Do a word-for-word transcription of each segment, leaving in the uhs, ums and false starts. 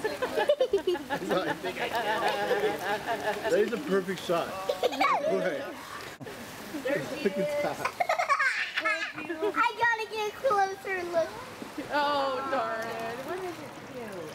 No, I think I can. That is a perfect shot. I gotta get a closer look. Oh, darn it. What is it cute?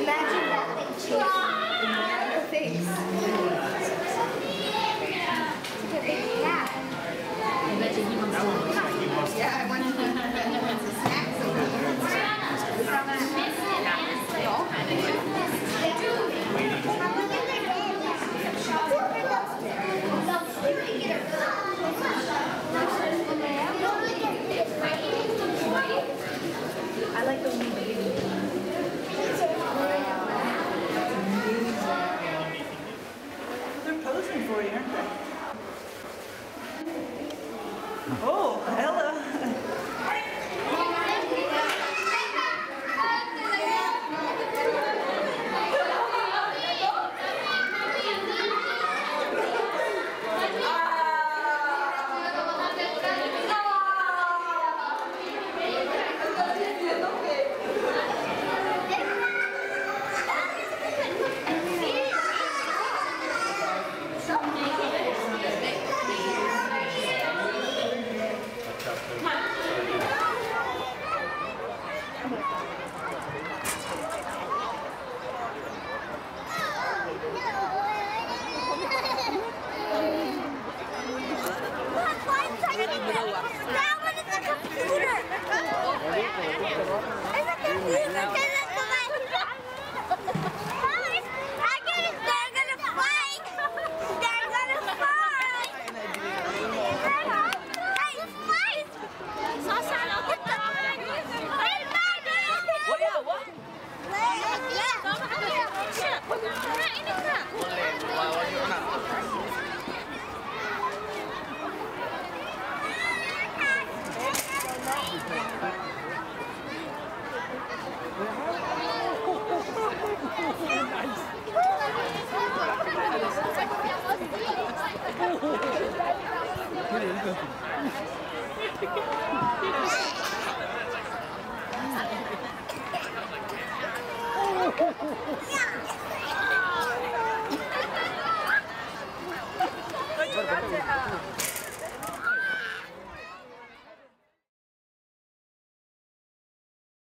Imagine that picture. The face. Yeah. I bet you he wants to eat. Yeah, I want to eat some snacks over there. They all kind of do. They do. I'm looking at their hands. You can get a I like the wee baby. They're posing for you, aren't they? Oh, hello. Yeah.